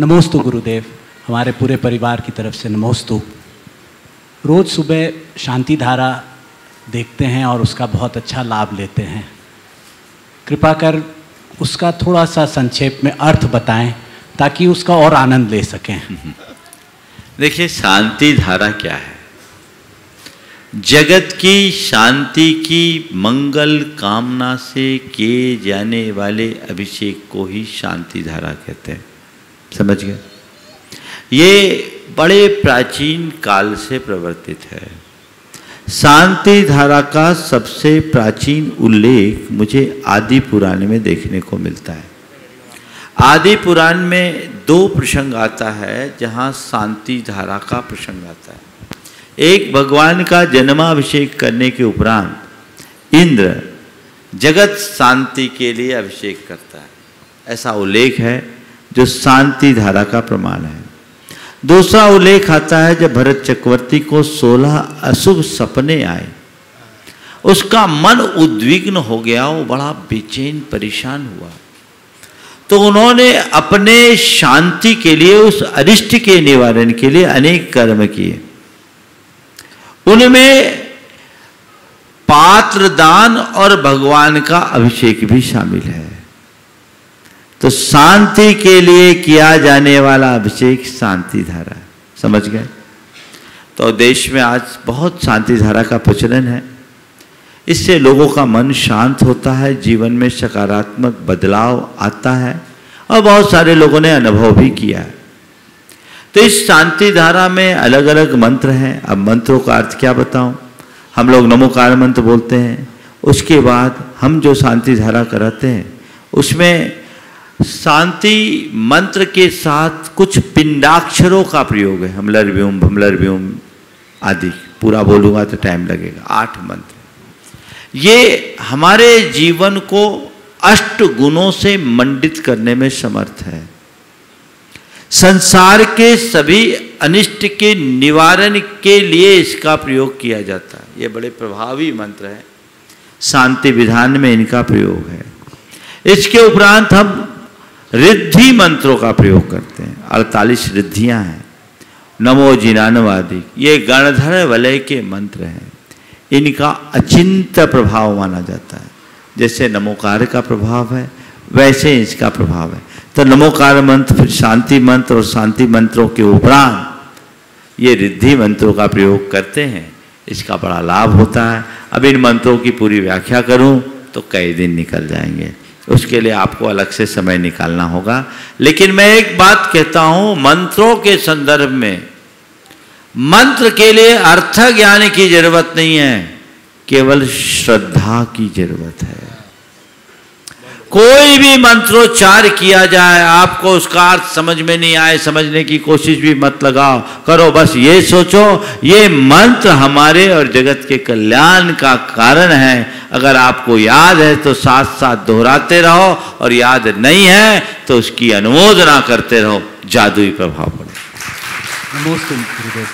नमोस्तु गुरुदेव, हमारे पूरे परिवार की तरफ से नमोस्तु। रोज़ सुबह शांति धारा देखते हैं और उसका बहुत अच्छा लाभ लेते हैं। कृपा कर उसका थोड़ा सा संक्षेप में अर्थ बताएं ताकि उसका और आनंद ले सकें। देखिए, शांति धारा क्या है? जगत की शांति की मंगल कामना से किए जाने वाले अभिषेक को ही शांति धारा कहते हैं। समझ गए? ये बड़े प्राचीन काल से प्रवर्तित है। शांति धारा का सबसे प्राचीन उल्लेख मुझे आदि पुराण में देखने को मिलता है। आदि पुराण में दो प्रसंग आता है जहाँ शांति धारा का प्रसंग आता है। एक, भगवान का जन्माभिषेक करने के उपरांत इंद्र जगत शांति के लिए अभिषेक करता है, ऐसा उल्लेख है जो शांति धारा का प्रमाण है। दूसरा उल्लेख आता है जब भरत चक्रवर्ती को 16 अशुभ सपने आए, उसका मन उद्विग्न हो गया, वो बड़ा बेचैन परेशान हुआ। तो उन्होंने अपने शांति के लिए, उस अरिष्ट के निवारण के लिए अनेक कर्म किए। उनमें पात्र दान और भगवान का अभिषेक भी शामिल है। तो शांति के लिए किया जाने वाला अभिषेक शांति धारा। समझ गए? तो देश में आज बहुत शांति धारा का प्रचलन है। इससे लोगों का मन शांत होता है, जीवन में सकारात्मक बदलाव आता है और बहुत सारे लोगों ने अनुभव भी किया है। तो इस शांति धारा में अलग अलग मंत्र हैं। अब मंत्रों का अर्थ क्या बताऊं? हम लोग नमोकार मंत्र बोलते हैं। उसके बाद हम जो शांति धारा कराते हैं उसमें शांति मंत्र के साथ कुछ पिंडाक्षरों का प्रयोग है। हमलर व्योम आदि पूरा बोलूँगा तो टाइम लगेगा। 8 मंत्र ये हमारे जीवन को 8 गुणों से मंडित करने में समर्थ है। संसार के सभी अनिष्ट के निवारण के लिए इसका प्रयोग किया जाता है। ये बड़े प्रभावी मंत्र हैं। शांति विधान में इनका प्रयोग है। इसके उपरांत हम रिद्धि मंत्रों का प्रयोग करते हैं। 48 रिद्धियाँ हैं। नमो जिनानवादी, ये गणधर वलय के मंत्र हैं। इनका अचिंत प्रभाव माना जाता है। जैसे नमोकार का प्रभाव है वैसे इसका प्रभाव है। तो नमोकार मंत्र, फिर शांति मंत्र, और शांति मंत्रों के उपरांत ये रिद्धि मंत्रों का प्रयोग करते हैं। इसका बड़ा लाभ होता है। अब इन मंत्रों की पूरी व्याख्या करूँ तो कई दिन निकल जाएंगे, उसके लिए आपको अलग से समय निकालना होगा। लेकिन मैं एक बात कहता हूँ, मंत्रों के संदर्भ में मंत्र के लिए अर्थ ज्ञान की जरूरत नहीं है, केवल श्रद्धा की जरूरत है। कोई भी मंत्रोच्चार किया जाए, आपको उसका अर्थ समझ में नहीं आए, समझने की कोशिश भी मत लगाओ करो। बस ये सोचो ये मंत्र हमारे और जगत के कल्याण का कारण है। अगर आपको याद है तो साथ साथ दोहराते रहो, और याद नहीं है तो उसकी अनुमोदना करते रहो। जादुई प्रभाव पड़े।